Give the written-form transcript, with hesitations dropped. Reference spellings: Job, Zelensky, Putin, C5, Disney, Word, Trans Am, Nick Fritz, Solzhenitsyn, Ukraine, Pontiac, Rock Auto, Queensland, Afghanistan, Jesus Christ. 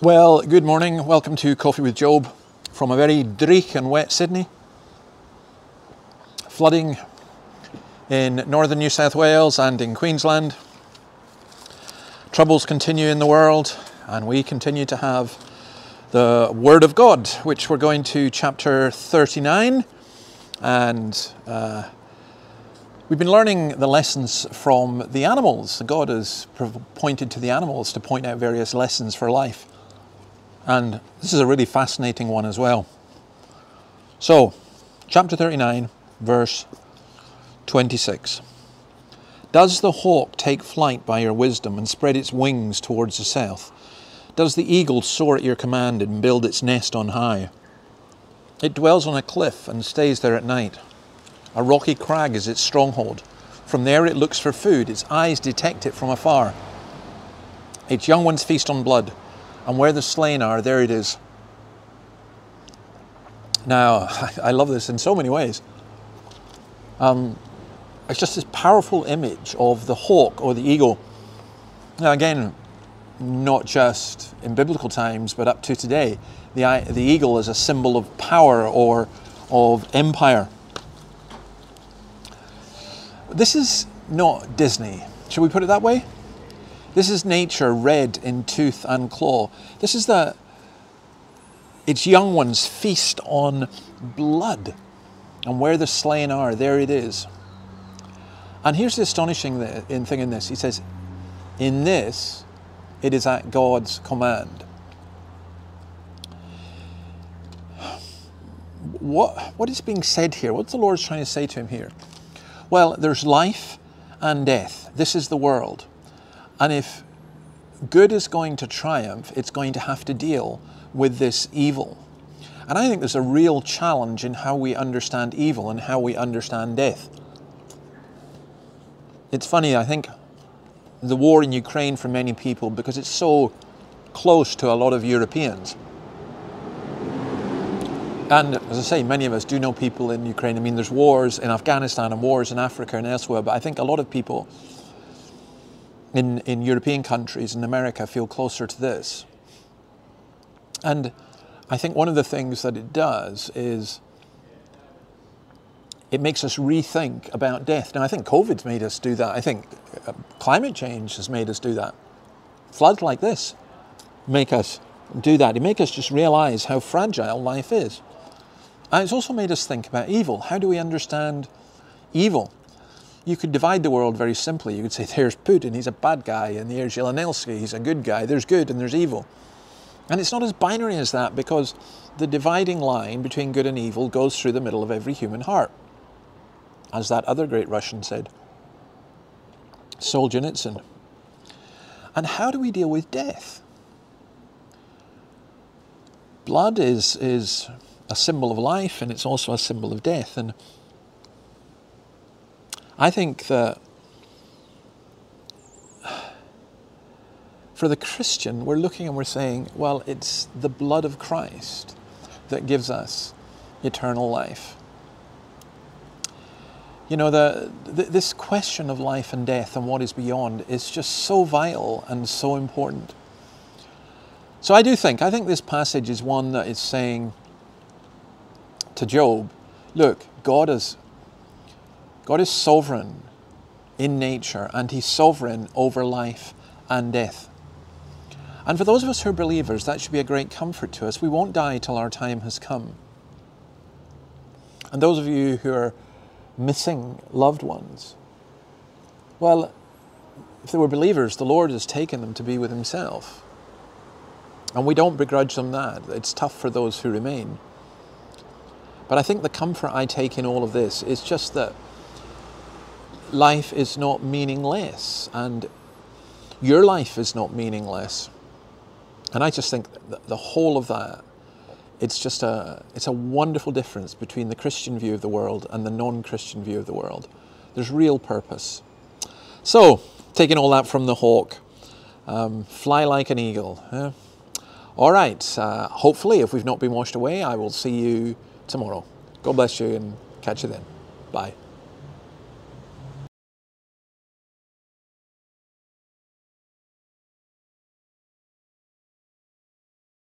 Well, good morning. Welcome to Coffee with Job from a very dreich and wet Sydney. Flooding in northern New South Wales and in Queensland. Troubles continue in the world, and we continue to have the Word of God, which we're going to chapter 39. And we've been learning the lessons from the animals. God has pointed to the animals to point out various lessons for life. And this is a really fascinating one as well. So, chapter 39, verse 26. Does the hawk take flight by your wisdom and spread its wings towards the south? Does the eagle soar at your command and build its nest on high? It dwells on a cliff and stays there at night. A rocky crag is its stronghold. From there it looks for food. Its eyes detect it from afar. Its young ones feast on blood. And where the slain are, there it is. Now, I love this in so many ways. It's just this powerful image of the hawk or the eagle. Now again, not just in biblical times, but up to today, the eagle is a symbol of power or of empire. This is not Disney, shall we put it that way? This is nature red in tooth and claw. This is its young ones feast on blood. And where the slain are, there it is. And here's the astonishing thing in this. He says, in this, it is at God's command. What is being said here? What's the Lord trying to say to him here? Well, there's life and death. This is the world. And if good is going to triumph, it's going to have to deal with this evil. And I think there's a real challenge in how we understand evil and how we understand death. It's funny, I think the war in Ukraine for many people, because it's so close to a lot of Europeans. And as I say, many of us do know people in Ukraine. I mean, there's wars in Afghanistan and wars in Africa and elsewhere, but I think a lot of people in European countries, in America, feel closer to this. And I think one of the things that it does is it makes us rethink about death. Now, I think COVID's made us do that. I think climate change has made us do that. Floods like this make us do that. It makes us just realize how fragile life is. And it's also made us think about evil. How do we understand evil? You could divide the world very simply. You could say, there's Putin, he's a bad guy, and there's Zelensky, he's a good guy. There's good and there's evil. And it's not as binary as that, because the dividing line between good and evil goes through the middle of every human heart, as that other great Russian said, Solzhenitsyn. And how do we deal with death? Blood is a symbol of life, and it's also a symbol of death. And I think that for the Christian, we're looking and we're saying, well, it's the blood of Christ that gives us eternal life. You know, this question of life and death and what is beyond is just so vital and so important. So I think this passage is one that is saying to Job, look, God is sovereign in nature, and he's sovereign over life and death. And for those of us who are believers, that should be a great comfort to us. We won't die till our time has come. And those of you who are missing loved ones, well, if they were believers, the Lord has taken them to be with himself. And we don't begrudge them that. It's tough for those who remain. But I think the comfort I take in all of this is just that life is not meaningless, and your life is not meaningless. And I just think that the whole of that, it's a wonderful difference between the Christian view of the world and the non-Christian view of the world. There's real purpose. So, taking all that from the hawk, fly like an eagle. Yeah? All right, hopefully, if we've not been washed away, I will see you tomorrow. God bless you, and catch you then. Bye.